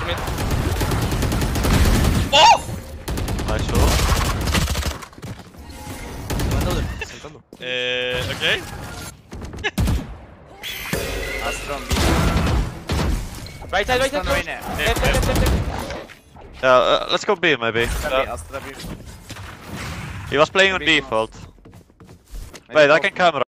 mid. Oh! Nice show. Saltando. Ok. Astron, right side, right side. Left. Let's go B maybe. He was playing on default. Wait, I can camera.